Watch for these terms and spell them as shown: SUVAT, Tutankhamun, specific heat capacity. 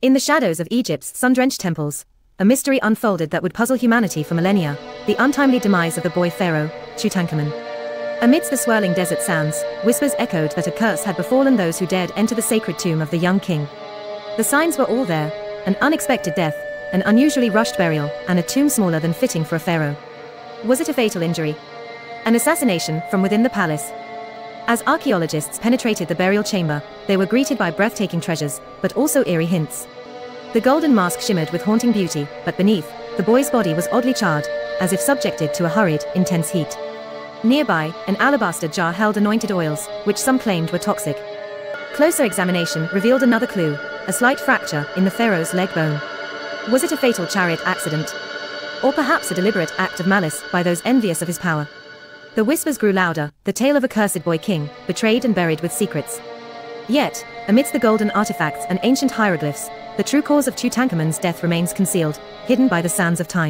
In the shadows of Egypt's sun-drenched temples, a mystery unfolded that would puzzle humanity for millennia: the untimely demise of the boy pharaoh, Tutankhamun. Amidst the swirling desert sands, whispers echoed that a curse had befallen those who dared enter the sacred tomb of the young king. The signs were all there: an unexpected death, an unusually rushed burial, and a tomb smaller than fitting for a pharaoh. Was it a fatal injury? An assassination from within the palace? As archaeologists penetrated the burial chamber, they were greeted by breathtaking treasures, but also eerie hints. The golden mask shimmered with haunting beauty, but beneath, the boy's body was oddly charred, as if subjected to a hurried, intense heat. Nearby, an alabaster jar held anointed oils, which some claimed were toxic. Closer examination revealed another clue: a slight fracture in the pharaoh's leg bone. Was it a fatal chariot accident? Or perhaps a deliberate act of malice by those envious of his power? The whispers grew louder, the tale of a cursed boy king, betrayed and buried with secrets. Yet, amidst the golden artifacts and ancient hieroglyphs, the true cause of Tutankhamun's death remains concealed, hidden by the sands of time.